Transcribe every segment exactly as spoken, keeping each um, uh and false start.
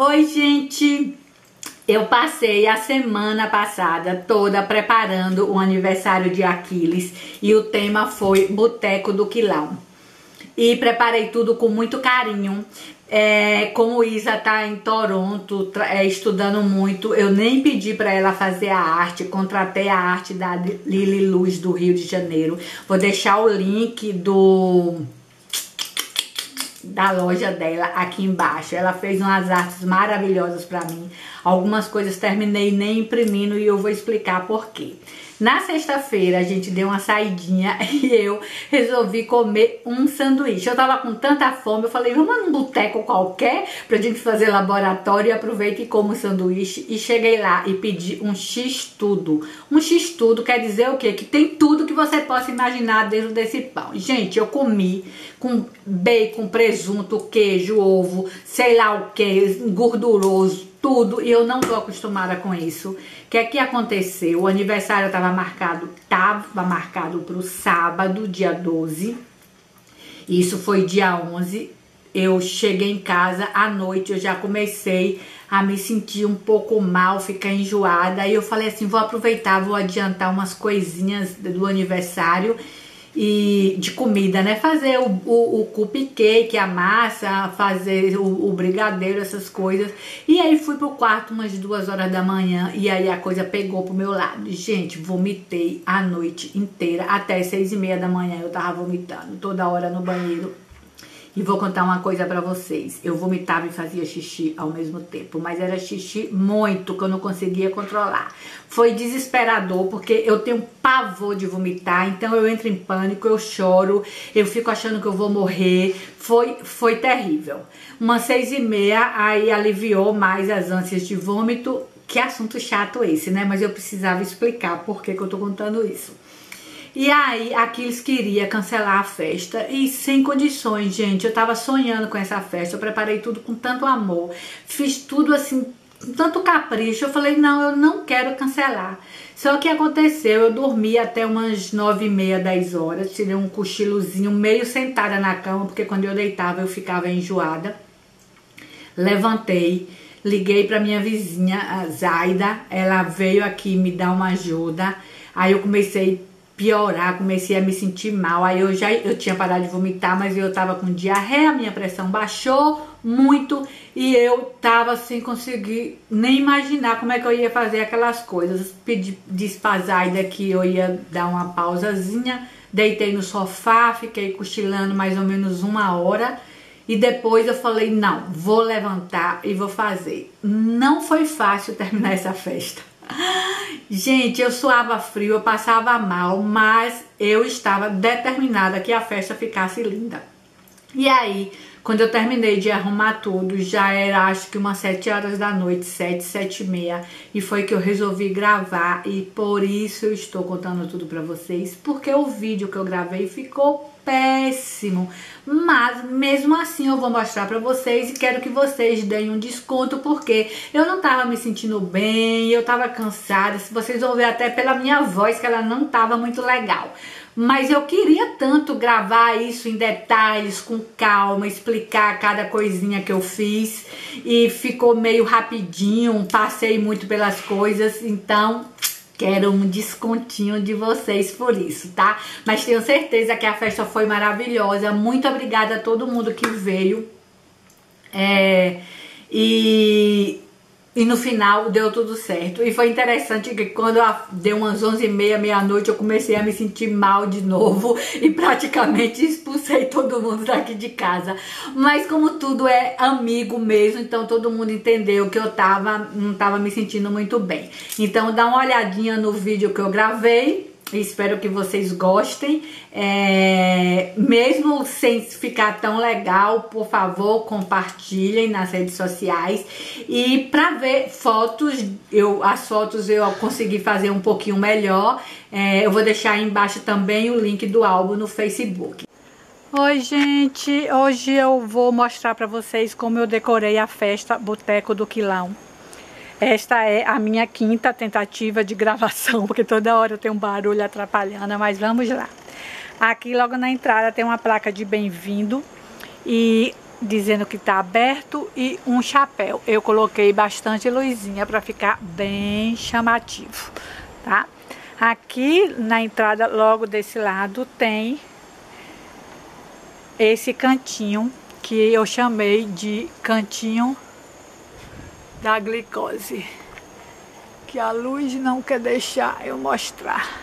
Oi, gente! Eu passei a semana passada toda preparando o aniversário de Aquiles e o tema foi Boteco do Quilão. E preparei tudo com muito carinho. É, como Isa tá em Toronto é, estudando muito, eu nem pedi para ela fazer a arte, contratei a arte da Lili Luz do Rio de Janeiro. Vou deixar o link do... da loja dela aqui embaixo. Ela fez umas artes maravilhosas pra mim. Algumas coisas terminei nem imprimindo e eu vou explicar por quê. Na sexta-feira a gente deu uma saidinha e eu resolvi comer um sanduíche. Eu tava com tanta fome, eu falei, vamos num boteco qualquer pra gente fazer laboratório e aproveita e como sanduíche. E cheguei lá e pedi um x-tudo. Um x-tudo quer dizer o quê? Que tem tudo que você possa imaginar dentro desse pão. Gente, eu comi com bacon, presunto, queijo, ovo, sei lá o que, gorduroso, tudo, e eu não tô acostumada com isso. O que é que aconteceu? O aniversário tava marcado, tava marcado pro sábado, dia doze. Isso foi dia onze. Eu cheguei em casa à noite, eu já comecei a me sentir um pouco mal, ficar enjoada. Aí eu falei assim, vou aproveitar, vou adiantar umas coisinhas do aniversário e de comida, né? Fazer o, o, o cupcake, a massa, fazer o, o brigadeiro, essas coisas. E aí fui pro quarto umas duas horas da manhã e aí a coisa pegou pro meu lado. Gente, vomitei a noite inteira, até seis e meia da manhã eu tava vomitando, toda hora no banheiro. E vou contar uma coisa pra vocês, eu vomitava e fazia xixi ao mesmo tempo, mas era xixi muito, que eu não conseguia controlar. Foi desesperador, porque eu tenho pavor de vomitar, então eu entro em pânico, eu choro, eu fico achando que eu vou morrer, foi, foi terrível. Umas seis e meia, aí aliviou mais as ânsias de vômito, que assunto chato esse, né? Mas eu precisava explicar por que que eu tô contando isso. E aí, Aquiles queria cancelar a festa e sem condições, gente. Eu tava sonhando com essa festa, eu preparei tudo com tanto amor, fiz tudo assim, com tanto capricho. Eu falei, não, eu não quero cancelar. Só que aconteceu, eu dormi até umas nove e meia, dez horas, tirei um cochilozinho meio sentada na cama, porque quando eu deitava eu ficava enjoada. Levantei, liguei pra minha vizinha, a Zaida, ela veio aqui me dar uma ajuda, aí eu comecei piorar, comecei a me sentir mal, aí eu já eu tinha parado de vomitar, mas eu tava com diarreia, minha pressão baixou muito e eu tava sem conseguir nem imaginar como é que eu ia fazer aquelas coisas. Pedi, disse pra Zaida que eu ia dar uma pausazinha, deitei no sofá, fiquei cochilando mais ou menos uma hora e depois eu falei, não, vou levantar e vou fazer. Não foi fácil terminar essa festa. Gente, eu suava frio, eu passava mal, mas eu estava determinada que a festa ficasse linda. E aí, quando eu terminei de arrumar tudo, já era acho que umas sete horas da noite, sete, sete e meia, e foi que eu resolvi gravar e por isso eu estou contando tudo pra vocês, porque o vídeo que eu gravei ficou péssimo, mas mesmo assim eu vou mostrar pra vocês e quero que vocês deem um desconto, porque eu não tava me sentindo bem, eu tava cansada, se vocês vão ver até pela minha voz que ela não tava muito legal, mas eu queria tanto gravar isso em detalhes, com calma, explicar cada coisinha que eu fiz e ficou meio rapidinho, passei muito pelas coisas, então quero um descontinho de vocês por isso, tá? Mas tenho certeza que a festa foi maravilhosa. Muito obrigada a todo mundo que veio. É, e, e no final deu tudo certo. E foi interessante que quando eu deu umas onze e meia, meia-noite, eu comecei a me sentir mal de novo. E praticamente expulsei todo mundo daqui de casa. Mas como tudo é amigo mesmo, então todo mundo entendeu que eu tava, não tava me sentindo muito bem. Então dá uma olhadinha no vídeo que eu gravei. Espero que vocês gostem. É, mesmo sem ficar tão legal, por favor, compartilhem nas redes sociais. E pra ver fotos, eu, as fotos eu consegui fazer um pouquinho melhor. É, eu vou deixar aí embaixo também o link do álbum no Facebook. Oi, gente! Hoje eu vou mostrar pra vocês como eu decorei a festa Boteco do Quilão. Esta é a minha quinta tentativa de gravação, porque toda hora eu tenho um barulho atrapalhando, mas vamos lá. Aqui logo na entrada tem uma placa de bem-vindo e dizendo que tá aberto, e um chapéu. Eu coloquei bastante luzinha para ficar bem chamativo, tá? Aqui na entrada, logo desse lado, tem esse cantinho que eu chamei de cantinho da glicose, que a luz não quer deixar eu mostrar.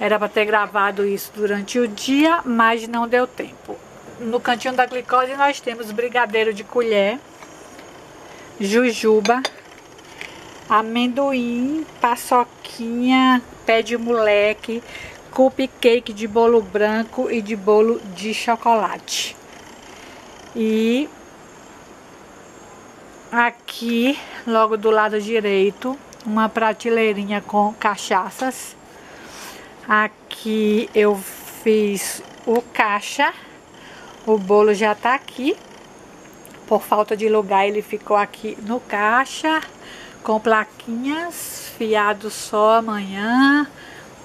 Era para ter gravado isso durante o dia, mas não deu tempo. No cantinho da glicose nós temos brigadeiro de colher, jujuba, amendoim, paçoquinha, pé de moleque, cupcake de bolo branco e de bolo de chocolate. E aqui, logo do lado direito, uma prateleirinha com cachaças. Aqui eu fiz o caixa. O bolo já tá aqui, por falta de lugar ele ficou aqui no caixa, com plaquinhas, fiado só amanhã,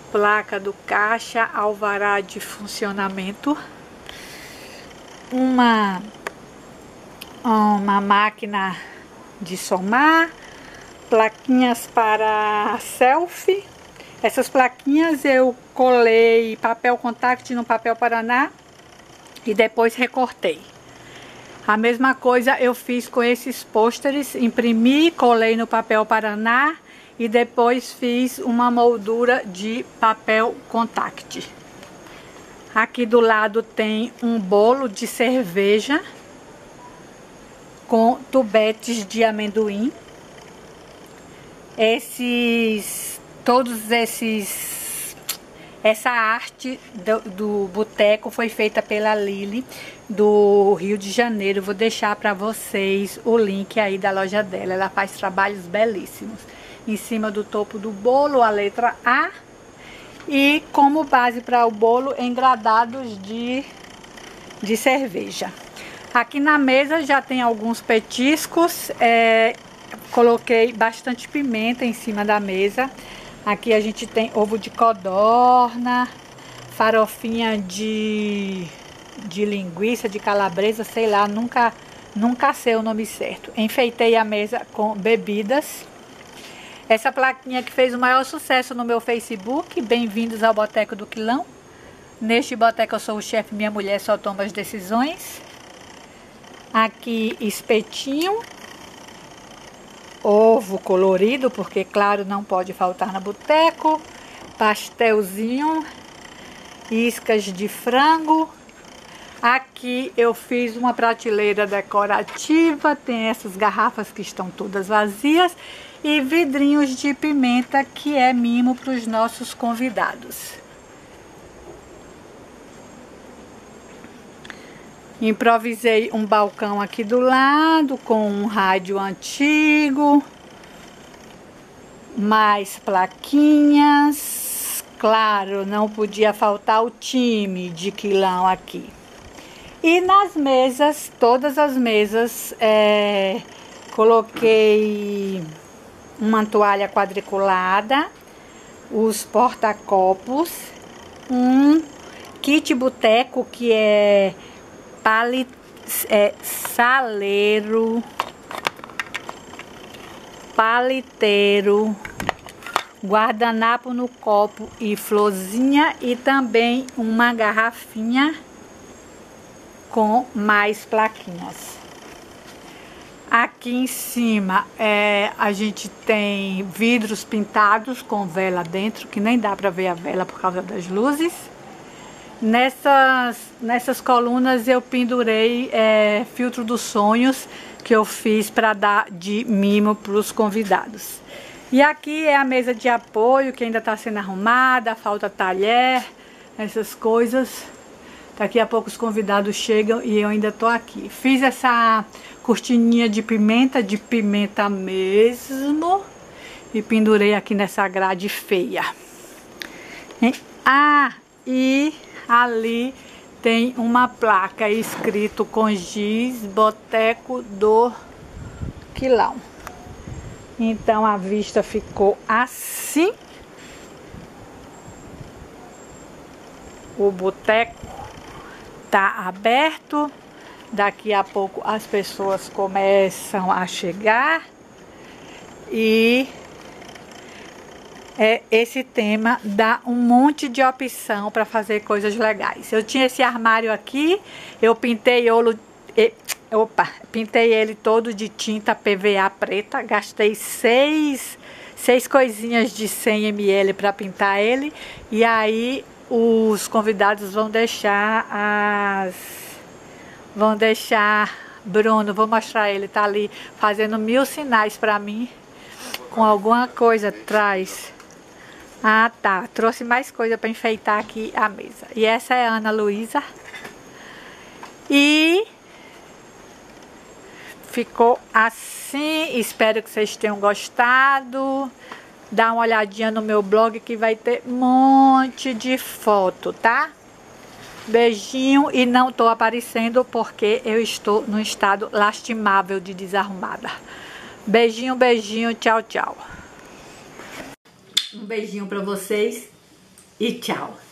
placa do caixa, alvará de funcionamento, uma, uma máquina de somar, plaquinhas para selfie. Essas plaquinhas eu colei papel contact no papel Paraná e depois recortei. A mesma coisa eu fiz com esses pôsteres, imprimi, colei no papel Paraná e depois fiz uma moldura de papel contact. Aqui do lado tem um bolo de cerveja com tubetes de amendoim. Esses, todos esses Essa arte do, do boteco foi feita pela Lili, do Rio de Janeiro. Vou deixar para vocês o link aí da loja dela. Ela faz trabalhos belíssimos. Em cima do topo do bolo, a letra A. E como base para o bolo, engradados de, de cerveja. Aqui na mesa já tem alguns petiscos. É, coloquei bastante pimenta em cima da mesa. Aqui a gente tem ovo de codorna, farofinha de, de linguiça, de calabresa, sei lá, nunca, nunca sei o nome certo. Enfeitei a mesa com bebidas. Essa plaquinha que fez o maior sucesso no meu Facebook, bem-vindos ao Boteco do Quilão. Neste boteco eu sou o chefe, minha mulher só toma as decisões. Aqui espetinho. Ovo colorido, porque claro, não pode faltar na boteco. Pastelzinho, iscas de frango. Aqui eu fiz uma prateleira decorativa, tem essas garrafas que estão todas vazias e vidrinhos de pimenta, que é mimo para os nossos convidados. Improvisei um balcão aqui do lado, com um rádio antigo, mais plaquinhas. Claro, não podia faltar o time de Quilão aqui. E nas mesas, todas as mesas, é, coloquei uma toalha quadriculada, os porta-copos, um kit boteco, que é... Pali, é, saleiro, paliteiro, guardanapo no copo e florzinha, e também uma garrafinha com mais plaquinhas. Aqui em cima é, a gente tem vidros pintados com vela dentro, que nem dá para ver a vela por causa das luzes. Nessas, nessas colunas eu pendurei é, filtro dos sonhos, que eu fiz para dar de mimo para os convidados. E aqui é a mesa de apoio, que ainda está sendo arrumada, falta talher, essas coisas. Daqui a pouco os convidados chegam e eu ainda estou aqui. Fiz essa cortininha de pimenta, de pimenta mesmo, e pendurei aqui nessa grade feia. E, ah, e... ali tem uma placa escrito com giz, Boteco do Quilão. Então a vista ficou assim. O boteco tá aberto. Daqui a pouco as pessoas começam a chegar e é, esse tema dá um monte de opção para fazer coisas legais. Eu tinha esse armário aqui, eu pintei, e, opa, pintei ele todo de tinta P V A preta, gastei seis, seis coisinhas de cem mililitros para pintar ele, e aí os convidados vão deixar as... Vão deixar Bruno, vou mostrar ele, tá ali fazendo mil sinais pra mim com alguma coisa atrás. Ah, tá, trouxe mais coisa pra enfeitar aqui a mesa. E essa é a Ana Luísa. E ficou assim, espero que vocês tenham gostado. Dá uma olhadinha no meu blog que vai ter um monte de foto, tá? Beijinho, e não tô aparecendo porque eu estou num estado lastimável de desarrumada. Beijinho, beijinho, tchau, tchau. Um beijinho pra vocês e tchau.